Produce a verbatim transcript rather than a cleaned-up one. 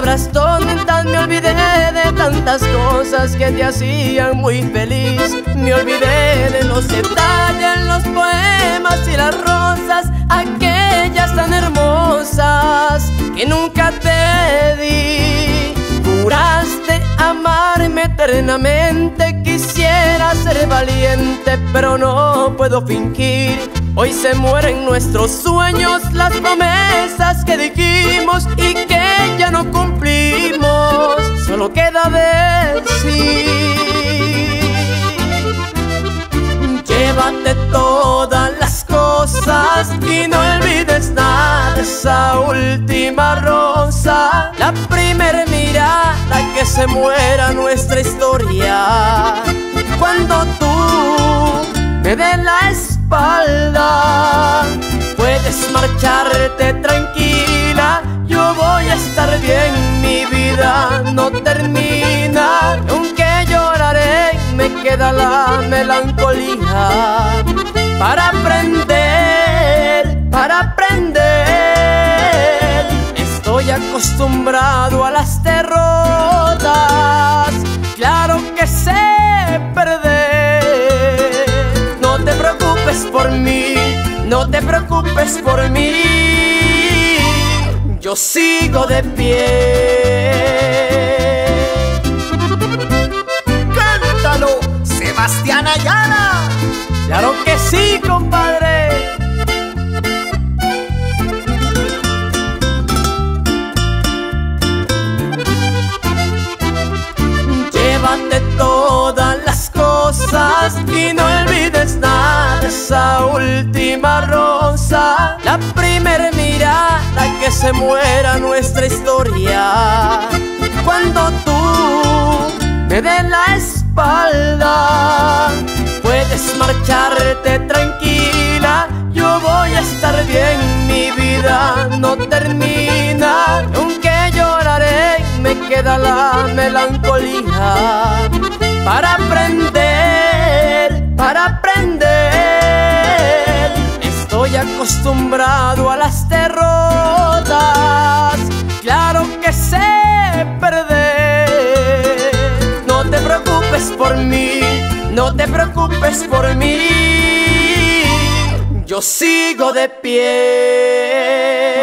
palabras tontas, me olvidé de tantas cosas que te hacían muy feliz. Me olvidé de los detalles, los poemas y las rosas, aquellas tan hermosas que nunca te di. Juraste amarme eternamente, quisiera ser valiente, pero no puedo fingir. Hoy se mueren nuestros sueños, las promesas que dijimos y que ya no cumplimos. Solo queda decir: llévate todas las cosas y no olvides dar esa última rosa, la primera mirada que se muera nuestra historia. Cuando tú me dé la espalda, puedes marcharte tranquila, yo voy a estar bien, mi vida no termina. Aunque lloraré, me queda la melancolía para aprender, para aprender. Estoy acostumbrado a las derrotas, claro que sé perder. No te preocupes por mí, no te preocupes por mí, yo sigo de pie. ¡Cántalo, Sebastián Ayala! ¡Claro que sí, compadre! Llévate todas las cosas y no olvides dar esa última rosa, la primera mirada que se muera nuestra historia. Cuando tú me dé la espalda, puedes marcharte tranquila, yo voy a estar bien, mi vida no termina. Aunque lloraré, me queda la melancolía para aprender, para aprender. Estoy acostumbrado a las derrotas, claro que sé perder. No te preocupes por mí, no te preocupes por mí, yo sigo de pie.